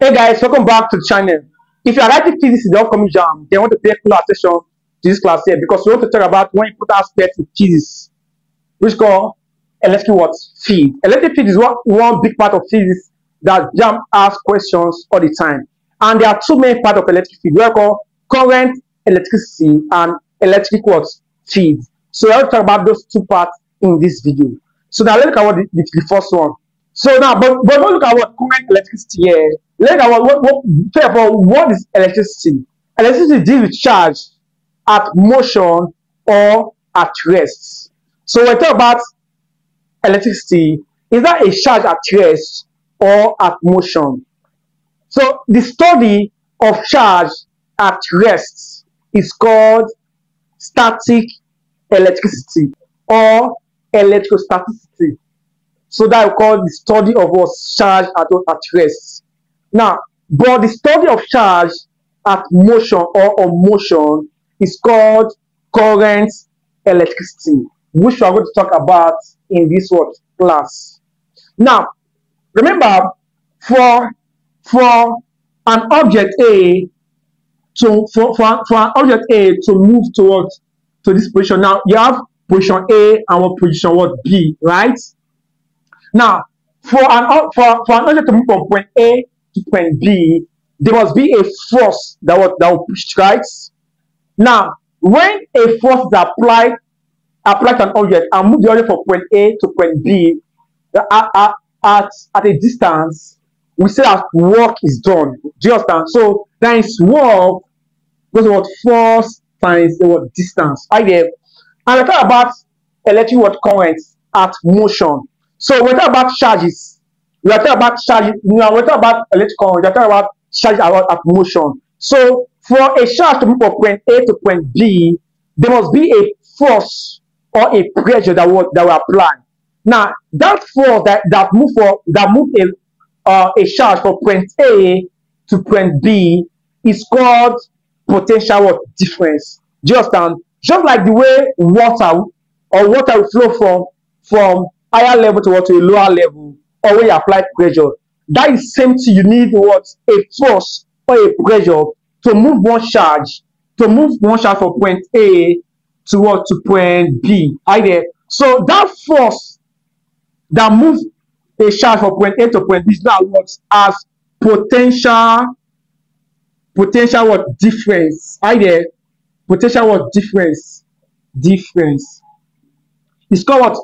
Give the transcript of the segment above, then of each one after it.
Hey guys, welcome back to the channel. If you are writing physics in the upcoming JAMB, then want to pay close attention to this class here, because we want to talk about one important aspect in physics, which is called electric what? Field. Electric field is one big part of physics that JAMB asks questions all the time. And there are two main parts of electric field. We are called current, electricity, and electric what? Field. So we have to talk about those two parts in this video. So now let's look at what the first one. So now, but don't look at what current electricity here. Let's look at what is electricity. Electricity deals with charge at motion or at rest. So when we talk about electricity, is that a charge at rest or at motion? So the study of charge at rest is called static electricity or electrostaticity. So that we call the study of what charge at rest. Now, but the study of charge at motion or on motion is called current electricity, which we are going to talk about in this class. Now, remember, for an object A to for an object A to move towards to this position. Now you have position A and what position B, right? Now, for an object to move from point A to point B, there must be a force that will push, right? Now, when a force is applied to an object and move the object from point A to point B at a distance, we say that work is done. Do you understand? So there is work goes about force times the word distance. I get. And we talk about electric current at motion. So we talk about charges. We are talking about charges. Now we talk about electric current. We are talking about charge at motion. So for a charge to move from point A to point B, there must be a force or a pressure that will apply. Now that force that moves a charge from point A to point B is called potential difference. Do you understand? Just like the way water will flow from higher level to a lower level, or when you apply pressure. That is same thing. You need a force or a pressure to move one charge, from point A to point B. Right there. So that force that moves a charge from point A to point B is now works as potential difference. Right there. Potential difference. It's called what?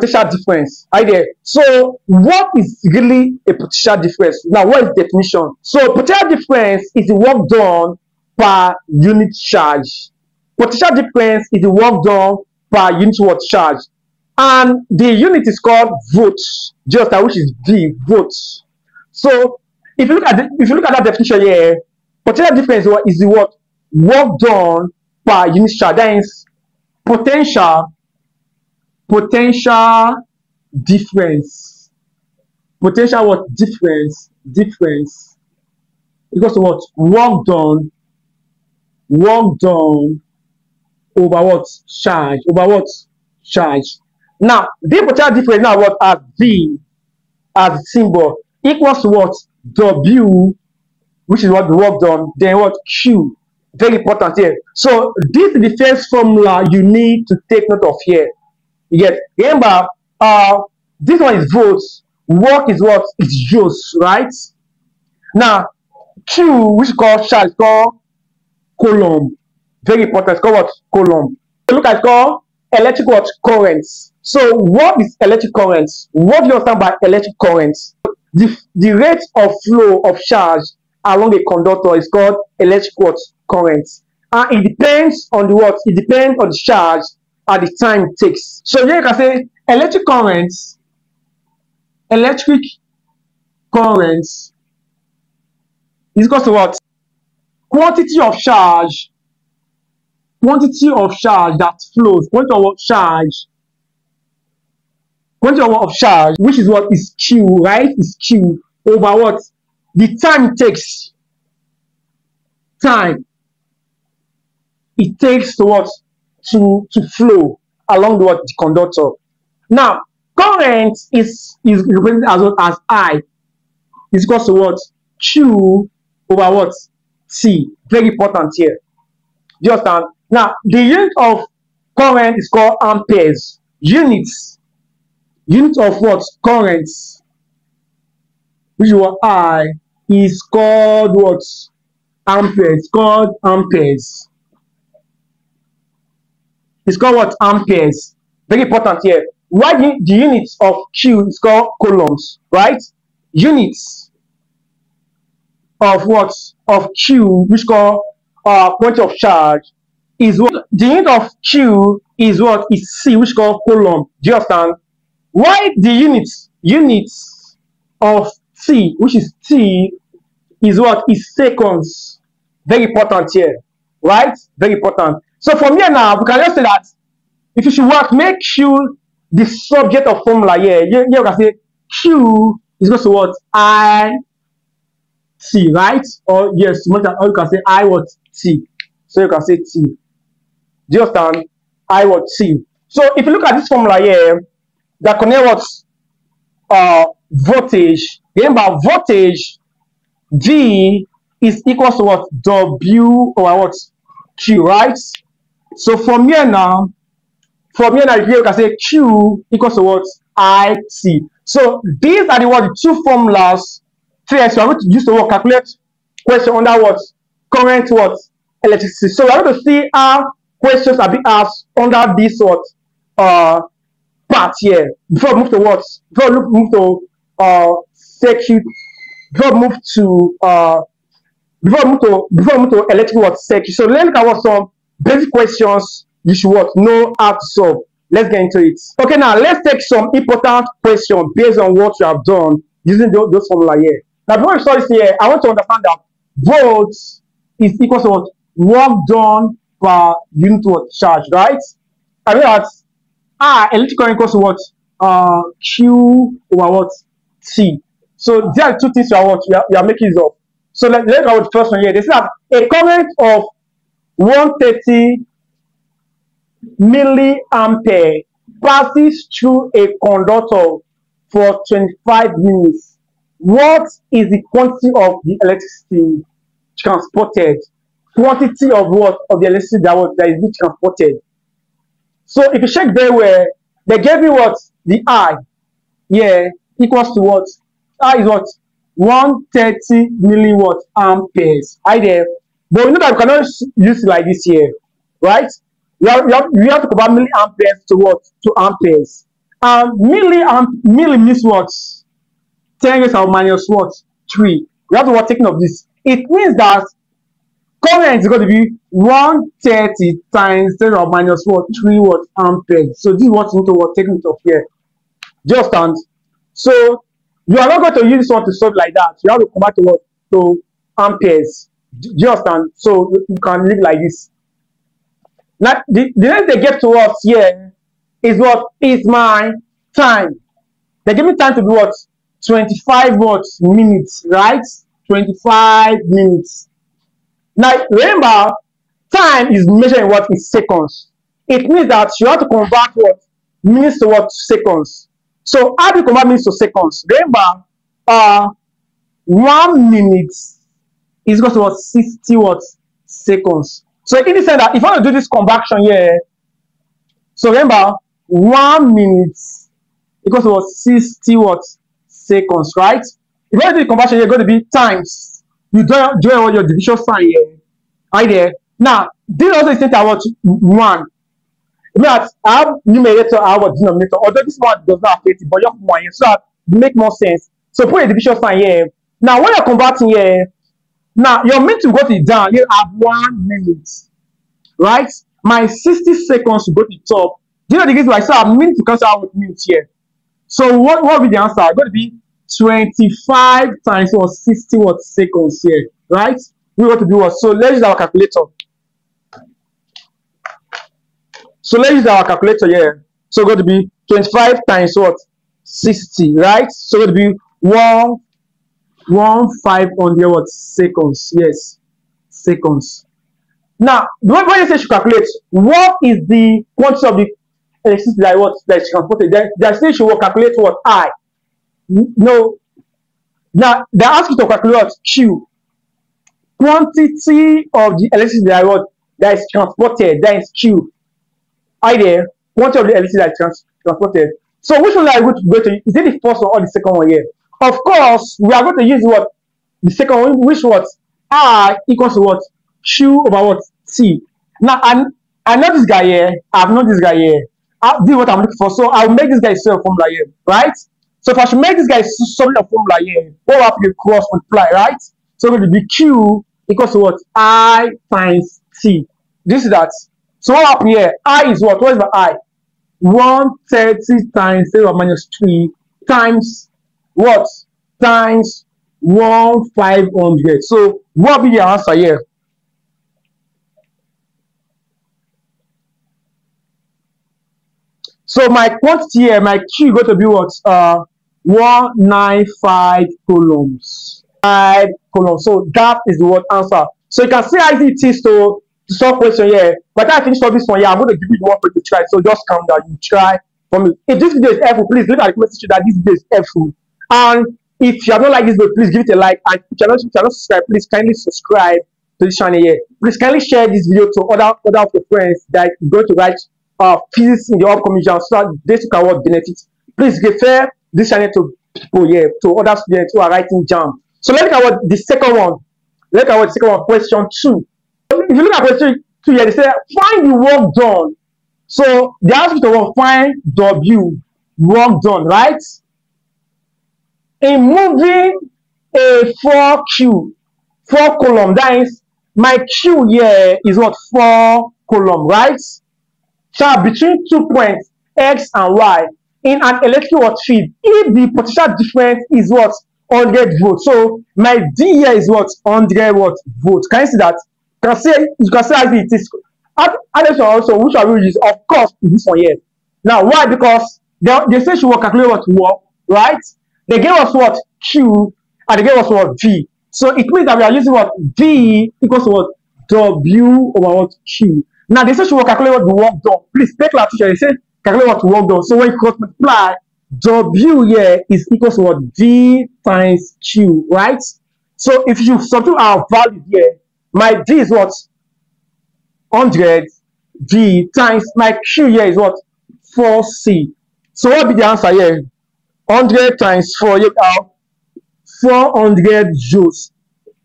Potential difference. Idea. So what is really a potential difference? Now, what is the definition? So potential difference is the work done per unit charge. Potential difference is the work done per unit charge. And the unit is called volts, just that, which is V, volts. So if you look at that definition here, potential difference is the work done per unit charge. That is potential difference equals to what? Work done over what? Charge. Now the potential difference now what as V as symbol equals to what? W, which is what? The work done, then what? Q. Very important here. So this is the first formula you need to take note of here. Yes, remember, this one is volts, work is what? It's joules, right? Now, Q, which is called charge, is called coulomb. Very important, it's called what? Coulomb. Look at it, called electric currents. So, what is electric currents? What do you understand by electric currents? The rate of flow of charge along a conductor is called electric currents. And it depends on the what? It depends on the charge at the time it takes. So here you can say electric currents is equal to what? Quantity of charge that flows, quantity of charge, which is what? Is Q, right? Is Q over what? The time it takes. Time it takes to what? To flow along the conductor. Now, current is represented as I is equal to what? 2 over what? C. Very important here. Do you understand? Now, the unit of current is called amperes. Units. Unit of what? Currents. Which one? I is called what? Amperes. It's called amperes. It's called what? Amperes. Very important here. Why the units of Q is called coulombs, right? Units of what? Of Q, which called point of charge, is what? The unit of Q is what? Is C, which called coulomb. Do you understand? Why the units of T, which is T, is what? Is seconds. Very important here, right? Very important. So from here now, we can just say that if you should work, make Q the subject of formula here. Yeah, you can say Q is equal to what? I T, right? Or yes, or you can say I what? T. So you can say T. Do you understand? I what? T. So if you look at this formula here, that connect what? Voltage. Remember, voltage V is equal to what? W over what? Q, right? So from here now, you can say Q equals to what? I T. So these are the two formulas. So I'm going to use the word calculate question under what? Current what? Electricity. So we're going to see how questions are being asked under this what? Part here. Before we move to what? Before we move to circuit. Before we move to electrical what? Circuit. So let's look at what some basic questions you should know how to solve. Let's get into it. Okay, now let's take some important questions based on what you have done using those formula here. Now, before we solve this here, I want to understand that volts is equal to what? Work done per unit of charge, right? I mean that electric current equals to what? Q over what? T. So there are two things you are making use of. So let's go with the first one here. They say that a current of 130 milliampere passes through a conductor for 25 minutes. What is the quantity of the electricity transported? Quantity of what? Of the electricity that is being transported. So if you check there, where they gave me what? The I, yeah, equals to what? I is what? 130 milliwatt amperes. I there. But we know that we cannot use it like this here, right? We have to convert milliamperes to what? To amperes. Milli means what? 10 raised to minus what? 3. We have to what taking of this. It means that current is going to be 130 times 10 raised to minus what? 3 watt amperes. So this is what you need to take it off here. Just and so you are not going to use this one to solve like that. You have to convert to what? To amperes. Just and so you can live like this. Now, the next they get to us here is what? Is my time. They give me time to do what? 25 what? Minutes, right? 25 minutes. Now, remember, time is measured in what? In seconds. It means that you have to convert what? Minutes to what? Seconds. So, how do you convert minutes to seconds? Remember, 1 minute is equal to what? 60 what? Seconds. So in the sense that if I want to do this conversion here, so remember 1 minute equals to 60 what? Seconds, right? If I want to do the conversion here, it's going to be times. You don't do your division sign here. Right there. Now, this also is sent out 1. It means I have numerator, I have a denominator. Although this one does not affect it, but you have 1 here, so that make more sense. So put a division sign here. Now when you're converting here, now, you're meant to go to the down. You have 1 minute, right? My 60 seconds to go to the top. Do you know the reason why? So I mean to cancel out with minutes here. So what will be the answer? It's going to be 25 times or 60 what seconds here, right? We want to do what? So let's use our calculator. So let's use our calculator here. So it's going to be 25 times what? 60, right? So it's going to be 1.5 on the what? Seconds. Yes, seconds. Now, when you say you calculate, what is the quantity of the electricity that what that is transported? They say you will calculate what I. No, Now, they ask you to calculate Q, quantity of the electricity that is transported, that is Q. Either quantity of the electricity that is transported. So which one are we going to go to? Is it the first one or the second one here? Of course, we are going to use what? The second one, which what? R equals to what? Q over what? T. Now, I know this guy here. I've known this guy here. I'll do what I'm looking for. So I'll make this guy a formula here, right? So if I should make this guy solid a formula here, go up the cross multiply, right? So it will be Q equals to what? I times T. This is that. So what happened here? I is what? What is my I? 130 times 3 or minus 3 times what? Times 1,500. So what will be your answer here? So my quantity here, my Q going to be what? 195 coulombs. 5 coulombs. So that is the word answer. So you can see how easy it is to solve question here. But I finish solve this one here. I'm going to give you the one for you to try. So just count down. You try for me. If this video is helpful, please leave a comment section that this video is helpful. And if you have not liked this video, please give it a like. And if you are not subscribed, please kindly subscribe to this channel here. Please kindly share this video to other of your friends that are going to write physics in the upcoming jam so that they can work benefits. Please refer this channel to people here, to other students who are writing jam. So let's look at what the second one. Let's look at what the second one, question 2. If you look at question 2 here, they say find the work done. So they ask you to find W, work done, right? In moving a 4Q, 4 column, that is my Q here is what? 4 column, right? So between 2 points X and Y in an electrical field, if the potential difference is what? 100 volts. So my D here is what? 100 volts. Can you see that? Can see, you can see as it is. And also, which I will use, of course, is this one here. Now, why? Because they say she will calculate what work, right? They gave us what? Q, and they gave us what? V. So it means that we are using what? V equals what? W over what? Q. Now, they say she will calculate what the work done. Please take that teacher. They say calculate what work done. So when you cross multiply, W here is equals to what? V times Q, right? So if you substitute our value here, my D is what? 100. V times my Q here is what? 4C. So what will be the answer here? 100 times 4, you have 400 joules.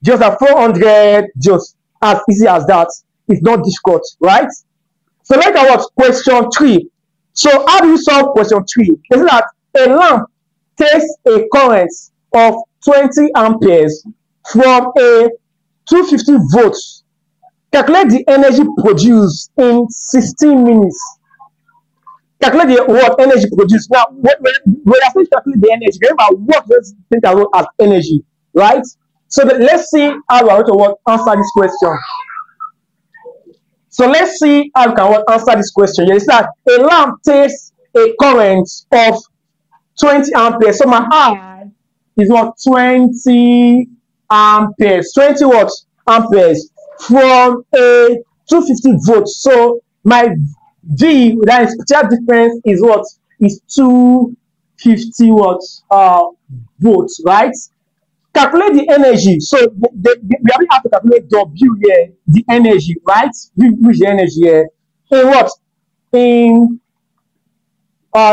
Just a 400 joules. As easy as that. It's not difficult, right? So let's look at question 3. So how do you solve question 3? Is that a lamp takes a current of 20 amperes from a 250 volts. Calculate the energy produced in 16 minutes. Calculate the what energy produced. Now, when I say calculate the energy, remember what does think about as energy, right? So let's see how we are going to answer this question. So let's see how we can answer this question. Here is that a lamp takes a current of 20 amperes. So my I is what? 20 amperes. 20 what? Amperes from a 250 volts. So my D, that is potential difference, is what? Is 250 what? Volts, right? Calculate the energy. So we only have to calculate W here, the energy, right? Which the energy here in what? In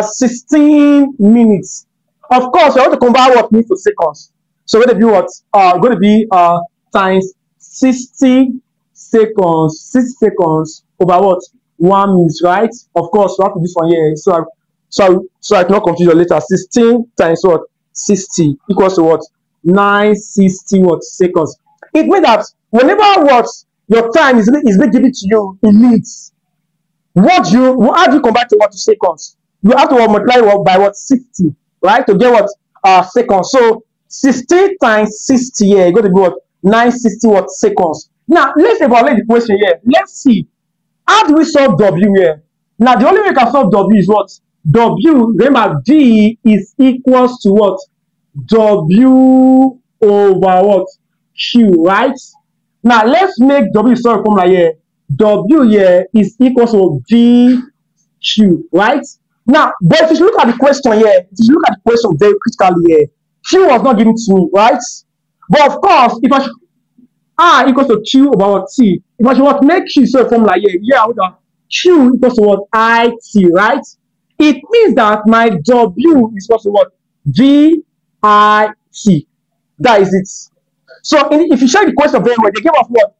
16 minutes. Of course, we have to convert what minutes to seconds. So we're going to be what? Going to be times 60 seconds. 60 seconds over what? 1 minute, right? Of course, we have to do this one here. So I cannot confuse you later. 16 times what? 60 equals to what? 960 what? Seconds. It means that whenever what your time is being given to you in minutes, how do you convert to what? To seconds? You have to multiply what by what? 60, right? To get what? Seconds. So 60 times 60 here, you're going to be what? 960 what? Seconds. Now let's evaluate the question here. Let's see, how do we solve W here? Now the only way you can solve W is what? W, remember, V is equals to what? W over what? Q, right? Now let's make W solve formula here. W here is equals to VQ, right? Now, but if you look at the question here, if you look at the question very critically here, Q was not given to me, right? But of course, if I should R equals to Q over what T, if I should what make Q so from like yeah, I would have Q equals to what I T, right? It means that my W is equals to what V I T. That is it. So if you check the question very well, they gave us what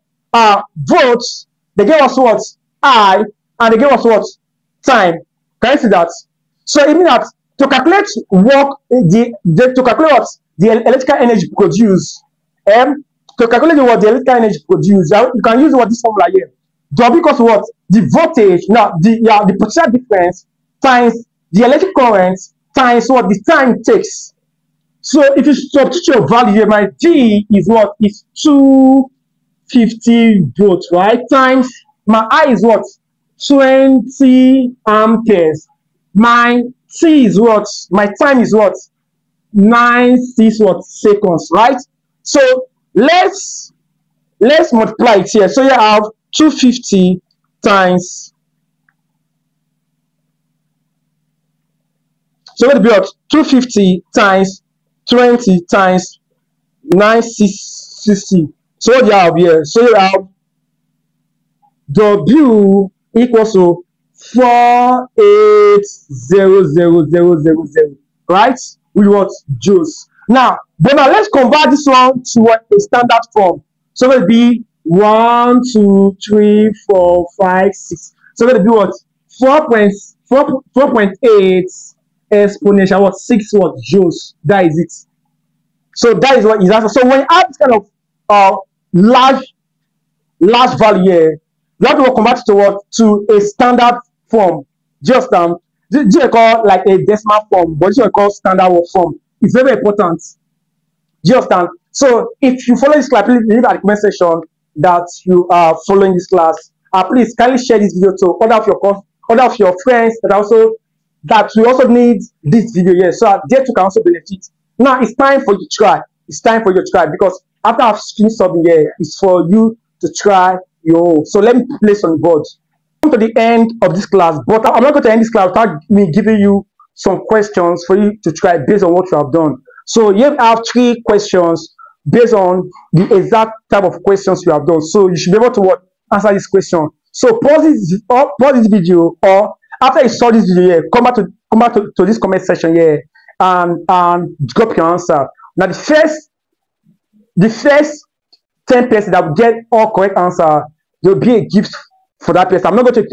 votes, they gave us what I, and they gave us what time. Can you see that? So it means that to calculate work, to calculate what the electrical energy produced, to calculate what the electrical energy produced, you can use what this formula here. W equals what the voltage, now the potential difference times the electric current times what the time takes. So if you substitute your value here, my D is what is 250 volts, right? Times my I is what 20 amperes. My T is what? My time is what? 96 what seconds, right? So let's multiply it here. So you have 250 times. So it'll be what? 250 times 20 times 960. So what do you have here? So you have W equals to 480000, right? We want joules. Now, but now let's convert this one to what a standard form. So it'll be 1, 2, 3, 4, 5, 6. So it'll be what 4.8 exponential what 6 what joules. That is it. So that is what is answer. So when you have this kind of large value here, you have to convert it to what to a standard form. Just this is called like a decimal form, but this is called standard form. It's very important. Just so if you follow this class, please leave a comment section that you are following this class. Please kindly share this video to other of your friends that will also need this video here, so they too can also benefit. Now it's time for you to try. It's time for you to try, because after I've finished something here, it's for you to try your own. So let me place on the board. Come to the end of this class, but I'm not going to end this class without me giving you some questions for you to try based on what you have done. So you have 3 questions based on the exact type of questions you have done. So you should be able to answer this question. So pause this video, or after you saw this video here, come back to this comment section here and drop your answer. Now the first 10 person that will get all correct answer, there will be a gift for that person. I'm not going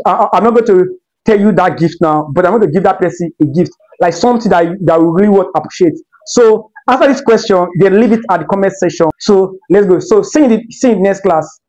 to tell you that gift now, but I'm going to give that person a gift, like something that will really appreciate. So answer this question, then leave it at the comment section. So let's go. So see you in the next class.